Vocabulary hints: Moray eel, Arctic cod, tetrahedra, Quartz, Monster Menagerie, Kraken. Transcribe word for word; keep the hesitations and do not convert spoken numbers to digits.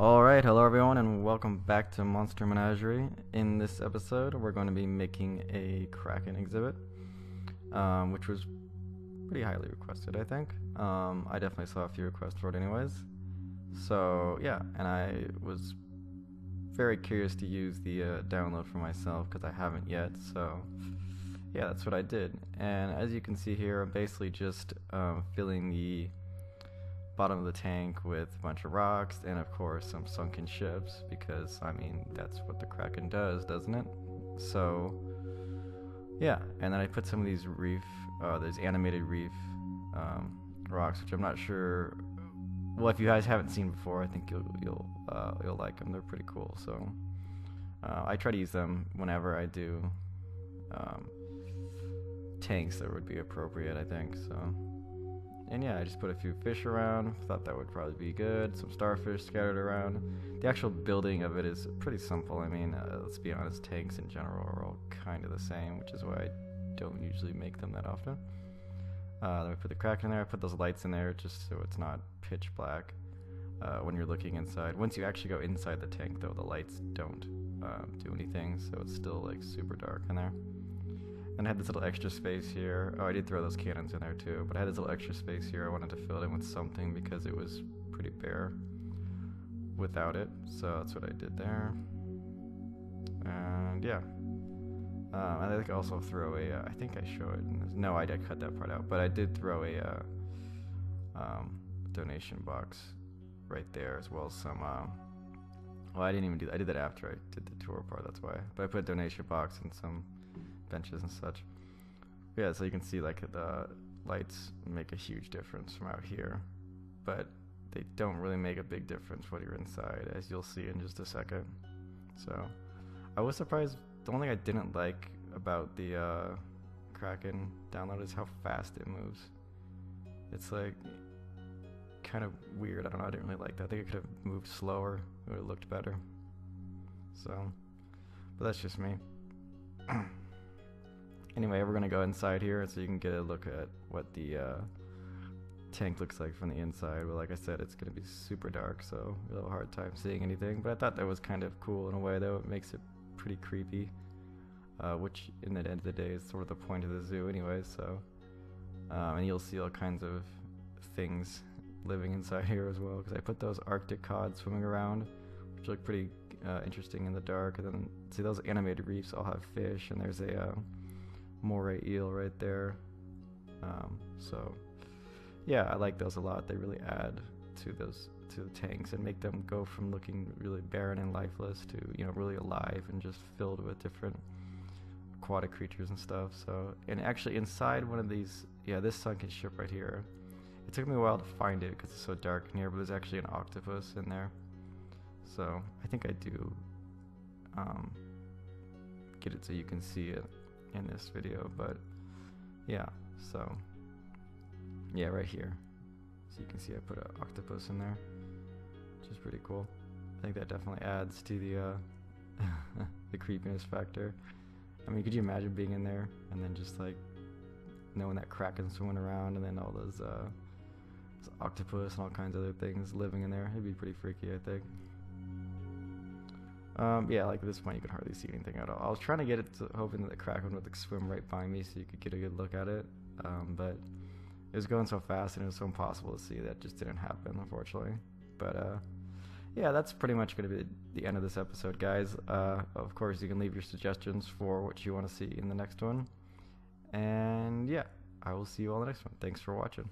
Alright, hello everyone and welcome back to Monster Menagerie. In this episode we're going to be making a Kraken exhibit, um, which was pretty highly requested, I think. Um, I definitely saw a few requests for it anyways. So yeah, and I was very curious to use the uh, download for myself because I haven't yet, so yeah, that's what I did. And as you can see here, I'm basically just um, filling the bottom of the tank with a bunch of rocks and of course some sunken ships, because I mean that's what the Kraken does, doesn't it? So yeah, and then I put some of these reef uh, these animated reef um, rocks, which I'm not sure, well, if you guys haven't seen before, I think you'll you'll, uh, you'll like them. They're pretty cool, so uh, I try to use them whenever I do um, tanks that would be appropriate, I think. So and yeah, I just put a few fish around, thought that would probably be good, some starfish scattered around. The actual building of it is pretty simple. I mean, uh, let's be honest, tanks in general are all kind of the same, which is why I don't usually make them that often. Uh, then I put the Kraken in there, I put those lights in there just so it's not pitch black uh, when you're looking inside. Once you actually go inside the tank though, the lights don't um, do anything, so it's still like super dark in there. And I had this little extra space here. Oh, I did throw those cannons in there too, but I had this little extra space here. I wanted to fill it in with something because it was pretty bare without it. So that's what I did there. And yeah, um, I think I also throw a, uh, I think I show it in this. No, I did cut that part out, but I did throw a uh, um, donation box right there, as well as some, uh, well, I didn't even do that. I did that after I did the tour part, that's why. But I put a donation box and some benches and such. Yeah, so you can see like the lights make a huge difference from out here, but they don't really make a big difference when you're inside, as you'll see in just a second. So I was surprised. The only thing I didn't like about the uh, Kraken download is how fast it moves. It's like kind of weird. I don't know, I didn't really like that. I think it could have moved slower, it would have looked better. So, but that's just me. Anyway, we're gonna go inside here so you can get a look at what the uh, tank looks like from the inside. Well, like I said, it's gonna be super dark, so you'll have a hard time seeing anything. But I thought that was kind of cool in a way, though. It makes it pretty creepy, uh, which in the end of the day is sort of the point of the zoo anyway. So, um, and you'll see all kinds of things living inside here as well, because I put those Arctic cod swimming around, which look pretty uh, interesting in the dark. And then see those animated reefs all have fish, and there's a uh, Moray eel right there. Um, so yeah, I like those a lot. They really add to those to the tanks and make them go from looking really barren and lifeless to, you know, really alive and just filled with different aquatic creatures and stuff. So, and actually inside one of these, yeah, this sunken ship right here, it took me a while to find it because it's so dark in here, but there's actually an octopus in there. So I think I do um, get it so you can see it in this video, but yeah, so yeah, right here, so you can see I put an octopus in there, which is pretty cool. I think that definitely adds to the uh, the creepiness factor. I mean, could you imagine being in there and then just like knowing that Kraken's swimming around and then all those uh, those octopus and all kinds of other things living in there? It'd be pretty freaky, I think. Um, yeah, like at this point you could hardly see anything at all. I was trying to get it to, hoping that the Kraken would like swim right by me so you could get a good look at it, um, but it was going so fast and it was so impossible to see that just didn't happen, unfortunately. But uh, yeah, that's pretty much going to be the end of this episode, guys. Uh, of course, you can leave your suggestions for what you want to see in the next one. And yeah, I will see you all in the next one. Thanks for watching.